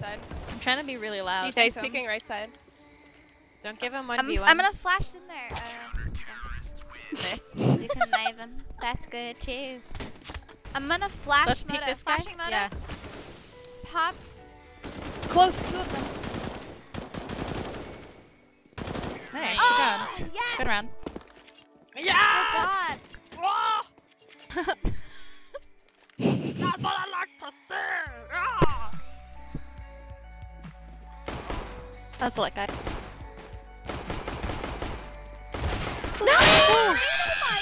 right side. I'm trying to be really loud. He's ice peeking right side. Don't give him 1v1. I'm gonna flash in there. You can knife him. That's good too. I'm gonna flash. Let's peek this guy. Flashing moto. Yeah. Pop. Close, two of them. Nice. Oh, good job. Yes. Good round. Yeah. Good God. Whoa. That's what I like to see. Ah. That's the guy. No! Oh. Oh my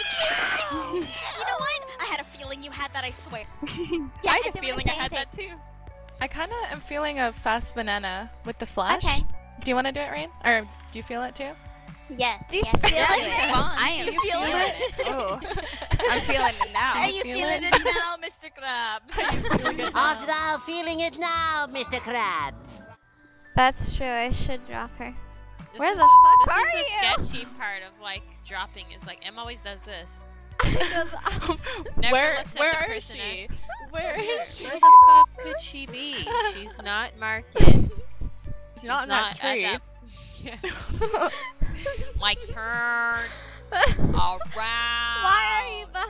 God. You know what? I had a feeling you had that. I swear. Yeah, I had a feeling I had that too. I kind of am feeling a fast banana with the flash. Okay. Do you want to do it, Rain? Or do you feel it too? Yeah. Do you feel it? I am feeling it. Oh. I'm feeling it now. Are you feeling it now, Mr. Krabs? I'm now feeling it now, Mr. Krabs. That's true. I should drop her. Where the fuck are you? This is the sketchy part of dropping. Is Em always does this. Where is she? Where is she? Where the fuck could she be? She's not marked. She's not in that tree. My turn. All right. Why are you?